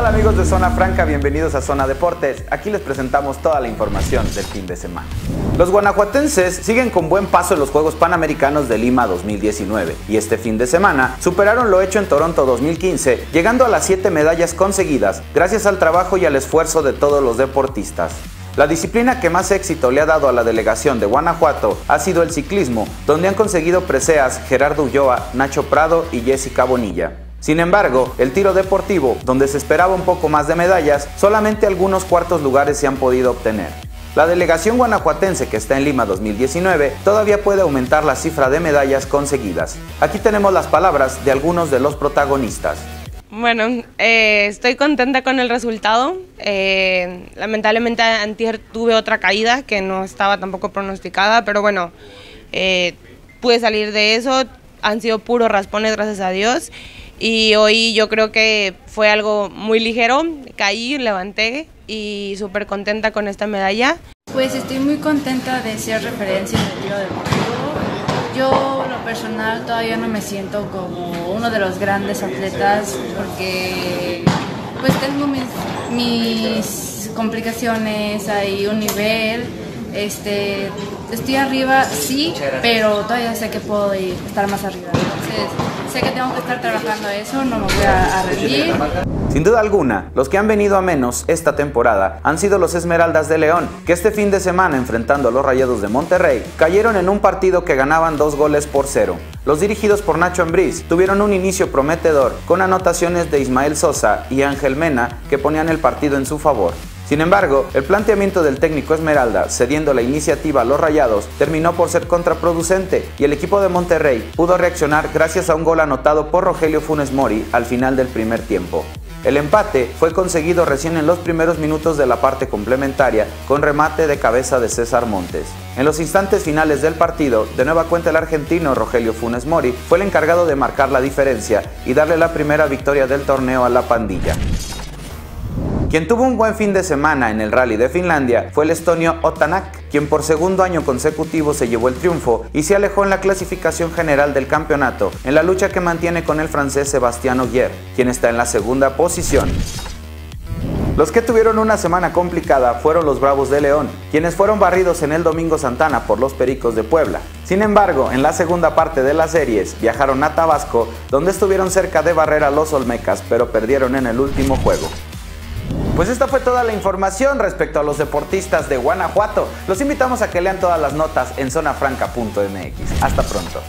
tal, amigos de Zona Franca? Bienvenidos a Zona Deportes. Aquí les presentamos toda la información del fin de semana. Los guanajuatenses siguen con buen paso en los Juegos Panamericanos de Lima 2019 y este fin de semana superaron lo hecho en Toronto 2015, llegando a las 7 medallas conseguidas gracias al trabajo y al esfuerzo de todos los deportistas. La disciplina que más éxito le ha dado a la delegación de Guanajuato ha sido el ciclismo, donde han conseguido preseas Gerardo Ulloa, Nacho Prado y Jessica Bonilla. Sin embargo, el tiro deportivo, donde se esperaba un poco más de medallas, solamente algunos cuartos lugares se han podido obtener. La delegación guanajuatense que está en Lima 2019 todavía puede aumentar la cifra de medallas conseguidas. Aquí tenemos las palabras de algunos de los protagonistas. Bueno, estoy contenta con el resultado. Lamentablemente antier tuve otra caída que no estaba tampoco pronosticada, pero bueno, pude salir de eso. Han sido puros raspones, gracias a Dios. Y hoy yo creo que fue algo muy ligero. Caí, levanté y súper contenta con esta medalla. Pues estoy muy contenta de ser referencia en el tiro deportivo. Yo, en lo personal, todavía no me siento como uno de los grandes atletas porque pues tengo mis complicaciones, hay un nivel, estoy arriba, sí, pero todavía sé que puedo estar más arriba. Entonces, sé que tengo que estar trabajando eso, no me voy a rendir. Sin duda alguna, los que han venido a menos esta temporada han sido los Esmeraldas de León, que este fin de semana, enfrentando a los Rayados de Monterrey, cayeron en un partido que ganaban 2 goles por 0. Los dirigidos por Nacho Ambriz tuvieron un inicio prometedor, con anotaciones de Ismael Sosa y Ángel Mena que ponían el partido en su favor. Sin embargo, el planteamiento del técnico Esmeralda, cediendo la iniciativa a los Rayados, terminó por ser contraproducente y el equipo de Monterrey pudo reaccionar gracias a un gol anotado por Rogelio Funes Mori al final del primer tiempo. El empate fue conseguido recién en los primeros minutos de la parte complementaria con remate de cabeza de César Montes. En los instantes finales del partido, de nueva cuenta el argentino Rogelio Funes Mori fue el encargado de marcar la diferencia y darle la primera victoria del torneo a la pandilla. Quien tuvo un buen fin de semana en el Rally de Finlandia fue el estonio Otanak, quien por segundo año consecutivo se llevó el triunfo y se alejó en la clasificación general del campeonato, en la lucha que mantiene con el francés Sebastián Oguier, quien está en la segunda posición. Los que tuvieron una semana complicada fueron los Bravos de León, quienes fueron barridos en el Domingo Santana por los Pericos de Puebla. Sin embargo, en la segunda parte de las series viajaron a Tabasco, donde estuvieron cerca de barrer a los Olmecas, pero perdieron en el último juego. Pues esta fue toda la información respecto a los deportistas de Guanajuato. Los invitamos a que lean todas las notas en zonafranca.mx. Hasta pronto.